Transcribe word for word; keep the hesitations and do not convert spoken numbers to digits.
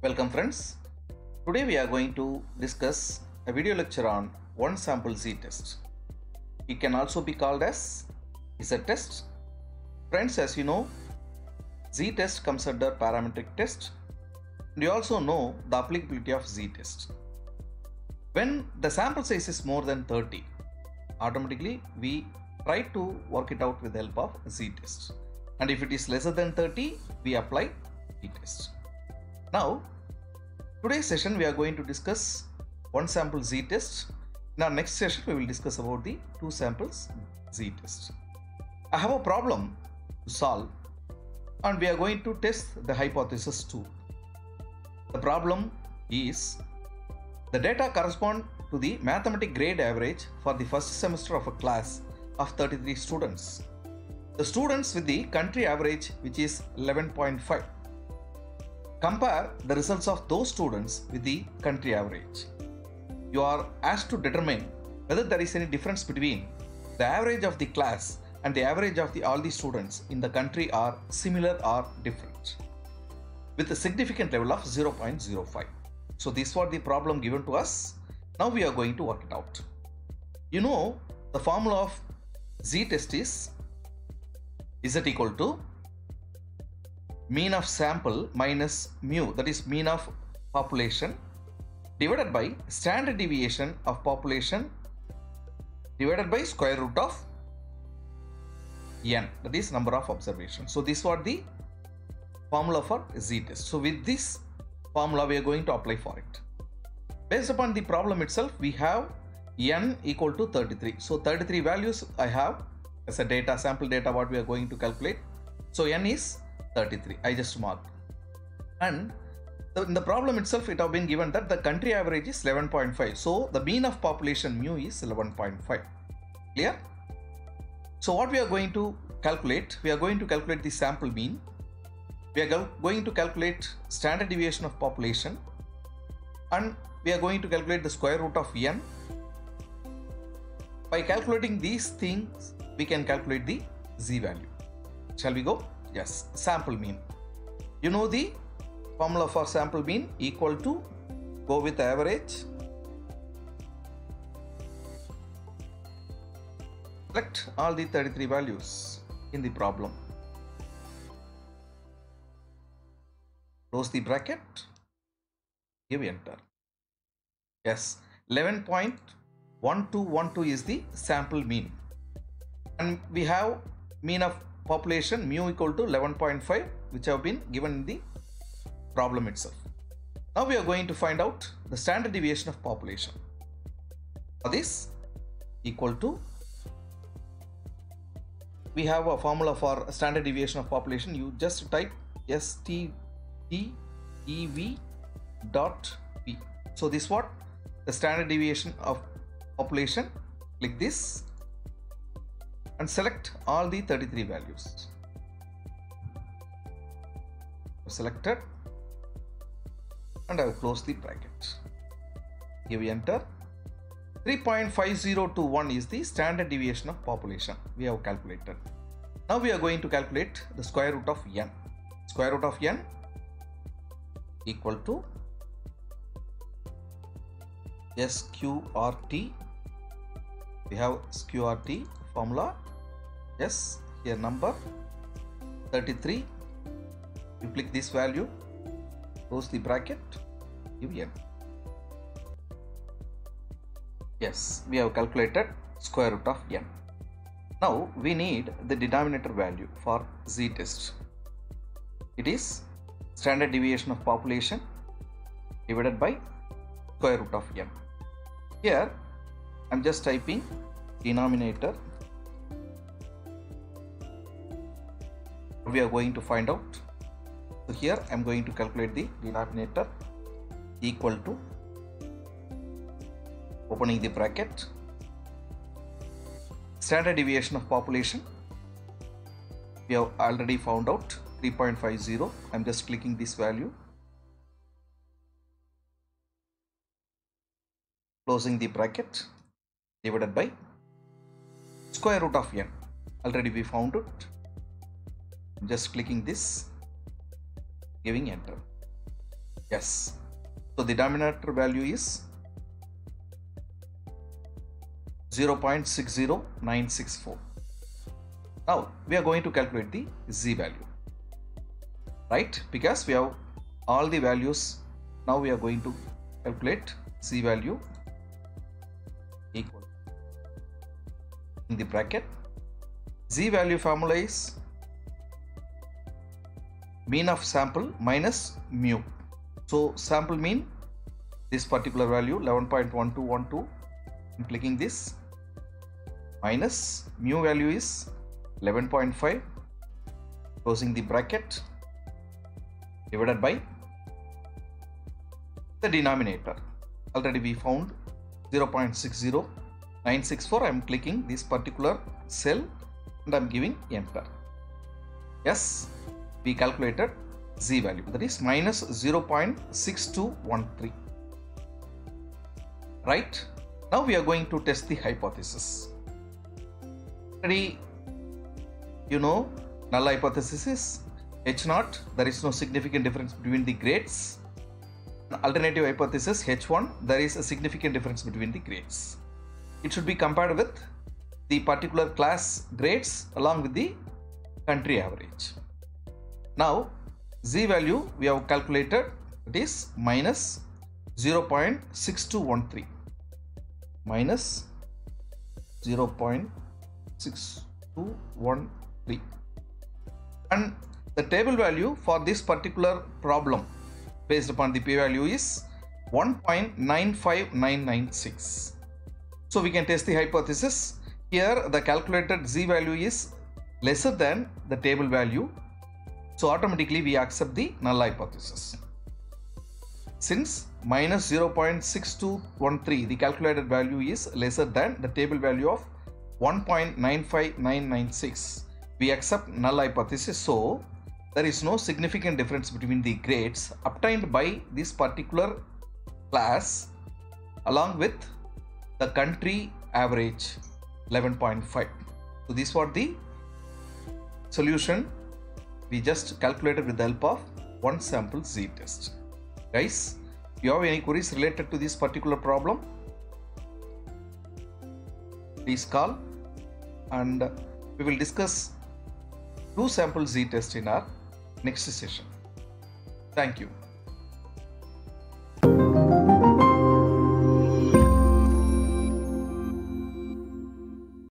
Welcome friends. Today we are going to discuss a video lecture on one sample Z-test. It can also be called as Z-test. Friends, as you know, Z-test comes under parametric test. And you also know the applicability of Z-test. When the sample size is more than thirty, automatically we try to work it out with the help of Z-test. And if it is lesser than thirty, we apply Z-test. Now, today's session we are going to discuss one sample Z-test. In our next session, we will discuss about the two samples Z-test. I have a problem to solve and we are going to test the hypothesis too. The problem is the data correspond to the mathematics grade average for the first semester of a class of thirty-three students. The students with the country average, which is eleven point five. Compare the results of those students with the country average. You are asked to determine whether there is any difference between the average of the class and the average of the, all the students in the country are similar or different with a significant level of zero point zero five. So this was the problem given to us. Now we are going to work it out. You know the formula of Z-test is Z equal to mean of sample minus mu, that is mean of population, divided by standard deviation of population divided by square root of n, that is number of observations. So this was the formula for Z-test. So with this formula we are going to apply for it. Based upon the problem itself, we have n equal to thirty-three. So thirty-three values I have as a data, sample data what we are going to calculate. So n is thirty-three, I just marked, and the, in the problem itself it have been given that the country average is eleven point five, so the mean of population mu is eleven point five. Clear? So what we are going to calculate, we are going to calculate the sample mean, we are going to calculate standard deviation of population, and we are going to calculate the square root of n. By calculating these things we can calculate the z value. Shall we go? Yes, sample mean. You know the formula for sample mean, equal to, go with average, select all the thirty-three values in the problem, close the bracket, give enter. Yes, eleven point one two one two is the sample mean, and we have mean of population mu equal to eleven point five, which have been given in the problem itself. Now we are going to find out the standard deviation of population. For this, equal to, we have a formula for standard deviation of population. You just type S T D E V dot P. So this what the standard deviation of population. Click this and select all the thirty-three values. Selected, and I will close the bracket. Give enter. three point five zero two one is the standard deviation of population we have calculated. Now we are going to calculate the square root of n. Square root of n equal to S Q R T. We have S Q R T formula. Yes, here number thirty-three, you click this value, close the bracket, give n. Yes, we have calculated square root of n. Now we need the denominator value for Z-test. It is standard deviation of population divided by square root of n. Here I am just typing denominator. We are going to find out. So here I am going to calculate the denominator, equal to, opening the bracket, standard deviation of population. We have already found out three point five zero. I am just clicking this value, closing the bracket, divided by square root of n. Already we found it. Just clicking this, giving enter. Yes. So the denominator value is zero point six zero nine six four. Now we are going to calculate the Z value, right? Because we have all the values. Now we are going to calculate Z value equal in the bracket. Z value formula is mean of sample minus mu. So sample mean, this particular value eleven point one two one two, I'm clicking this, minus mu value is eleven point five, closing the bracket, divided by the denominator. Already we found zero point six zero nine six four. I'm clicking this particular cell and I'm giving enter. Yes, we calculated Z value, that is minus zero point six two one three, right? Now we are going to test the hypothesis. Already you know null hypothesis is H zero, there is no significant difference between the grades. Alternative hypothesis H one, there is a significant difference between the grades. It should be compared with the particular class grades along with the country average. Now Z value we have calculated, it is minus zero point six two one three, minus zero point six two one three, and the table value for this particular problem based upon the p-value is one point nine five nine nine six. So we can test the hypothesis. Here the calculated Z value is lesser than the table value, so automatically we accept the null hypothesis. Since minus zero point six two one three, the calculated value is lesser than the table value of one point nine five nine nine six, we accept null hypothesis. So there is no significant difference between the grades obtained by this particular class along with the country average eleven point five. So this was the solution we just calculated with the help of one sample Z test. Guys, if you have any queries related to this particular problem, please call and we will discuss two sample Z test in our next session. Thank you.